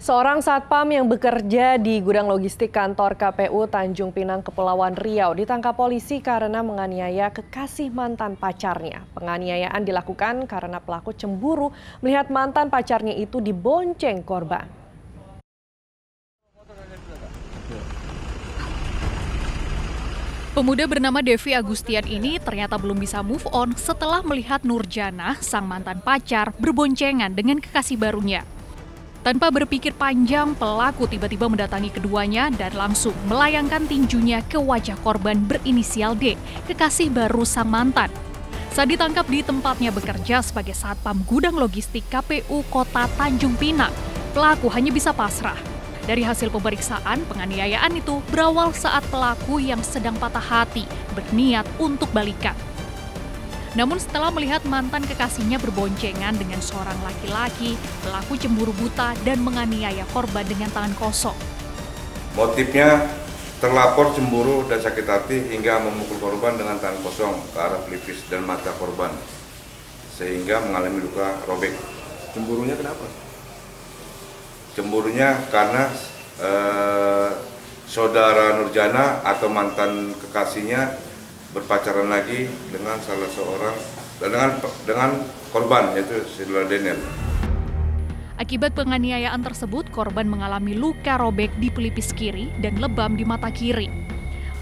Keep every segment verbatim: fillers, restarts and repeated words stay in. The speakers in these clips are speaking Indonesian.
Seorang satpam yang bekerja di gudang logistik kantor K P U Tanjung Pinang, Kepulauan Riau ditangkap polisi karena menganiaya kekasih mantan pacarnya. Penganiayaan dilakukan karena pelaku cemburu melihat mantan pacarnya itu dibonceng korban. Pemuda bernama Devi Agustian ini ternyata belum bisa move on setelah melihat Nurjana, sang mantan pacar, berboncengan dengan kekasih barunya. Tanpa berpikir panjang, pelaku tiba-tiba mendatangi keduanya dan langsung melayangkan tinjunya ke wajah korban berinisial D, kekasih baru sang mantan. Saat ditangkap di tempatnya bekerja sebagai satpam gudang logistik K P U Kota Tanjung Pinang, pelaku hanya bisa pasrah. Dari hasil pemeriksaan, penganiayaan itu berawal saat pelaku yang sedang patah hati berniat untuk balikan. Namun setelah melihat mantan kekasihnya berboncengan dengan seorang laki-laki, pelaku cemburu buta dan menganiaya korban dengan tangan kosong. Motifnya terlapor cemburu dan sakit hati hingga memukul korban dengan tangan kosong ke arah pelipis dan mata korban, sehingga mengalami luka robek. Cemburunya kenapa? Cemburunya karena eh, saudara Nurjana atau mantan kekasihnya berpacaran lagi dengan salah seorang dengan dengan korban, yaitu saudara Daniel. Akibat penganiayaan tersebut, korban mengalami luka robek di pelipis kiri dan lebam di mata kiri.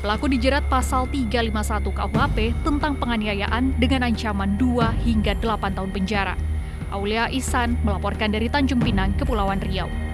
Pelaku dijerat pasal tiga lima satu K U H P tentang penganiayaan dengan ancaman dua hingga delapan tahun penjara. Aulia Isan melaporkan dari Tanjung Pinang, Kepulauan Riau.